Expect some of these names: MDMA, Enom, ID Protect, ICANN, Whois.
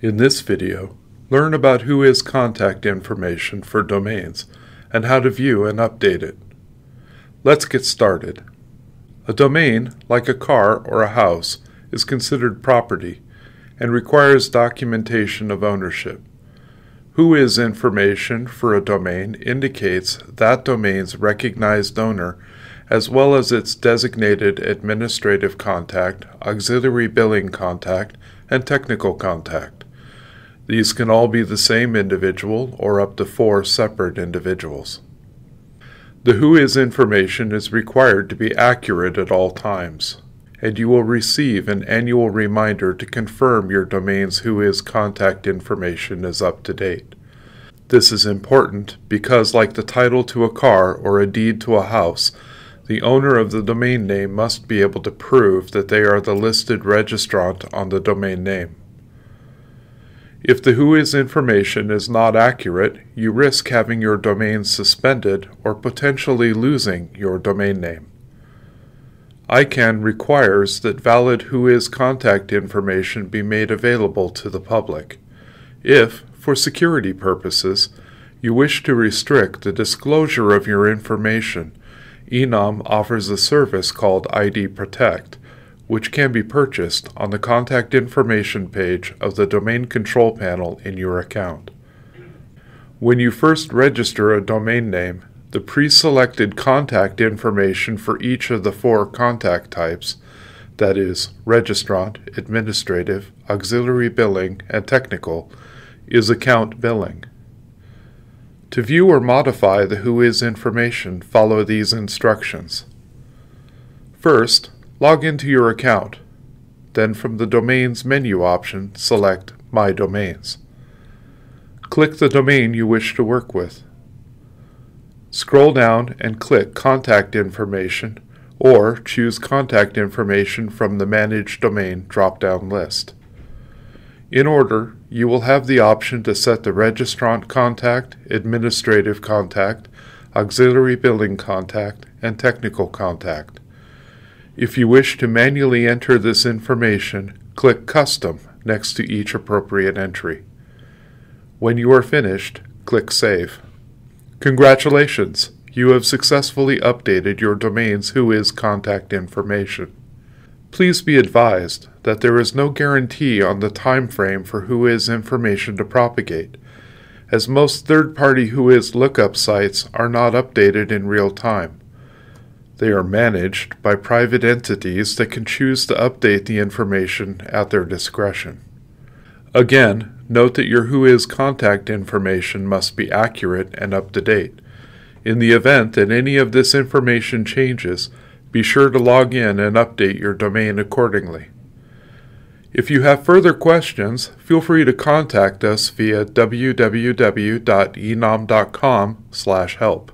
In this video, learn about Whois contact information for domains and how to view and update it. Let's get started. A domain, like a car or a house, is considered property and requires documentation of ownership. Whois information for a domain indicates that domain's recognized owner as well as its designated administrative contact, auxiliary billing contact, and technical contact. These can all be the same individual or up to four separate individuals. The Whois information is required to be accurate at all times, and you will receive an annual reminder to confirm your domain's Whois contact information is up to date. This is important because, like the title to a car or a deed to a house, the owner of the domain name must be able to prove that they are the listed registrant on the domain name. If the Whois information is not accurate, you risk having your domain suspended or potentially losing your domain name. ICANN requires that valid Whois contact information be made available to the public. If, for security purposes, you wish to restrict the disclosure of your information, Enom offers a service called ID Protect, which can be purchased on the contact information page of the domain control panel in your account. When you first register a domain name, the pre-selected contact information for each of the four contact types, that is, registrant, administrative, auxiliary billing, and technical, is account billing. To view or modify the Whois information, follow these instructions. First, log into your account. Then from the Domains menu option, select My Domains. Click the domain you wish to work with. Scroll down and click Contact Information, or choose Contact Information from the Manage Domain drop-down list. In order, you will have the option to set the Registrant Contact, Administrative Contact, Auxiliary Billing Contact, and Technical Contact. If you wish to manually enter this information, click Custom next to each appropriate entry. When you are finished, click Save. Congratulations! You have successfully updated your domain's Whois contact information. Please be advised that there is no guarantee on the time frame for Whois information to propagate, as most third-party Whois lookup sites are not updated in real time. They are managed by private entities that can choose to update the information at their discretion. Again, note that your Whois contact information must be accurate and up to date. In the event that any of this information changes, be sure to log in and update your domain accordingly. If you have further questions, feel free to contact us via www.enom.com/help.